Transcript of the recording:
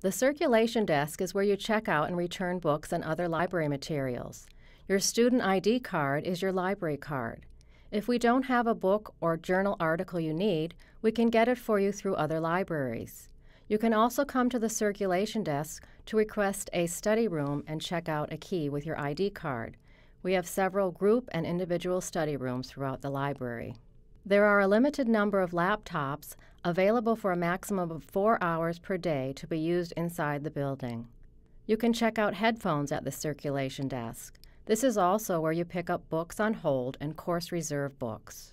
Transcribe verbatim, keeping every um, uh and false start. The circulation desk is where you check out and return books and other library materials. Your student I D card is your library card. If we don't have a book or journal article you need, we can get it for you through other libraries. You can also come to the circulation desk to request a study room and check out a key with your I D card. We have several group and individual study rooms throughout the library. There are a limited number of laptops available for a maximum of four hours per day to be used inside the building. You can check out headphones at the circulation desk. This is also where you pick up books on hold and course reserve books.